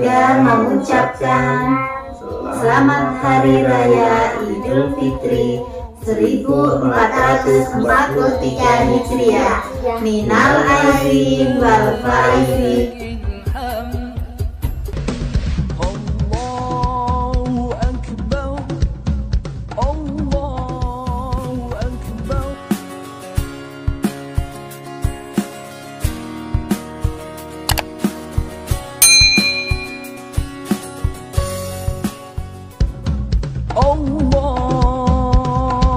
keluarga mengucapkan Selamat Hari Raya Idul Fitri 1443 Hijriah. Minal aidin wal faizin. Allahu Akbar, La ilaha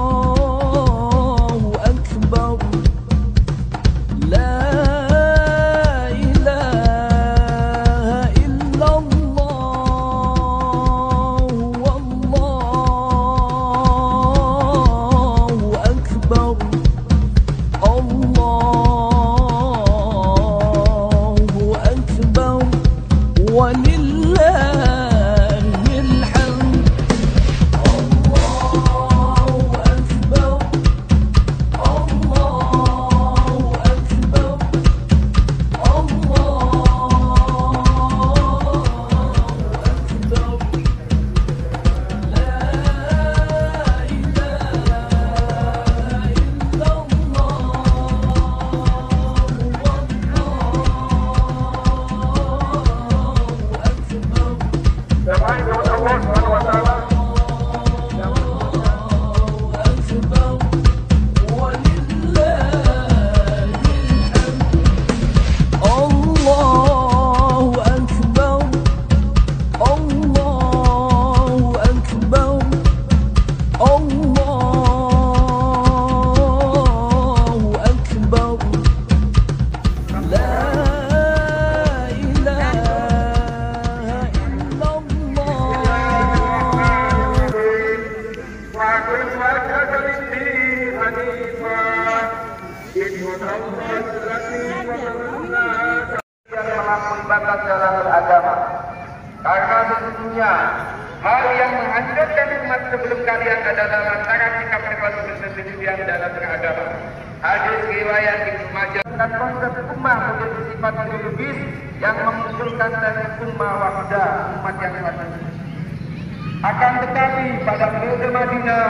illallah, Allahu Akbar, Allahu Akbar, walillah. Jalan agama, karena sesungguhnya hal yang menghancurkan umat sebelum kalian adalah lantaran sikap berselisih dalam beragama. Hadis riwayat Ibnu Majah. Konsep ummah menjadi sifat ideologis yang memunculkan dari ummah wahidah, umat yang satu. Akan tetapi pada periode Madinah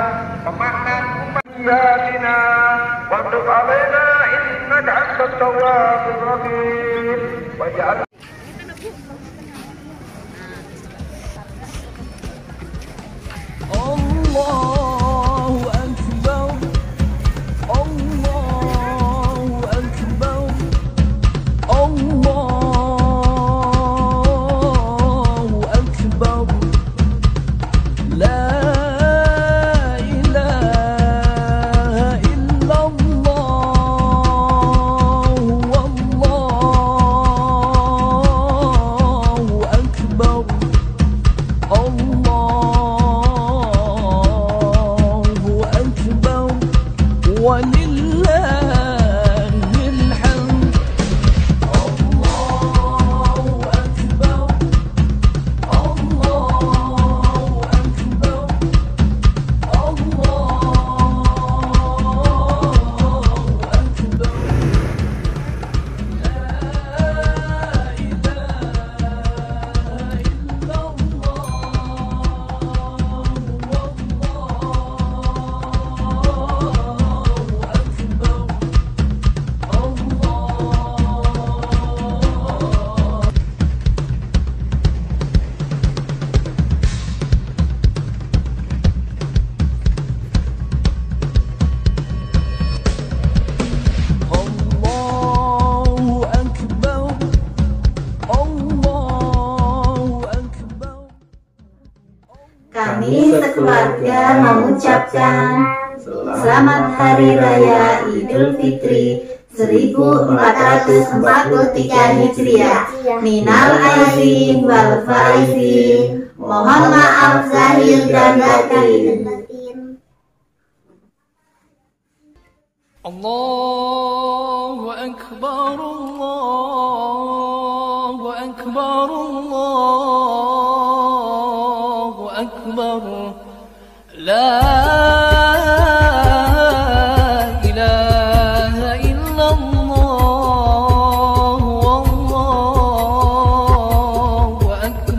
pemaknaan ummah jihadina waktu alena inna da'at tawaf rahim wajah. Allahu Akbar, Allahu Akbar, Allahu Akbar, La ilaha illallah, Allahu Akbar, Allah. Kami sekeluarga mengucapkan Selamat Hari Raya Idul Fitri 1443 Hijriah. Minal aidin wal faizin. Mohon maaf zahir dan batin. Allahu Akbar, Allahu Akbar, Allahu Akbar, La ilaha illallah, Allahu Akbar.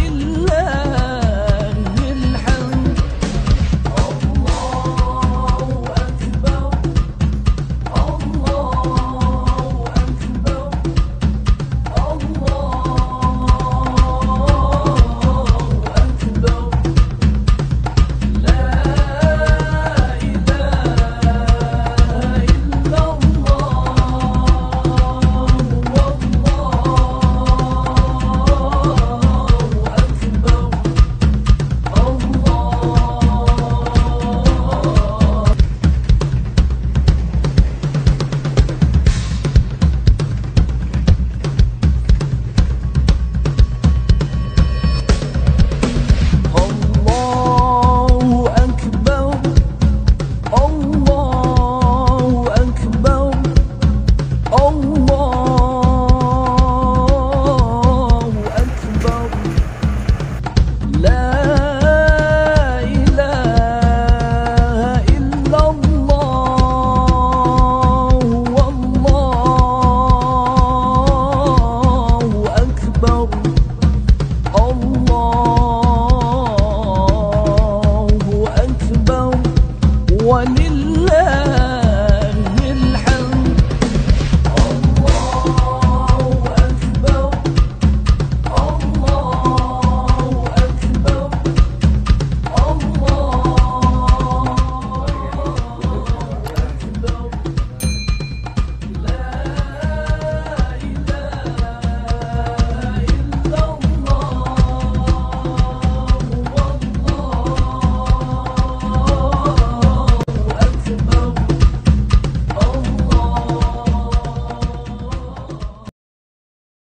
One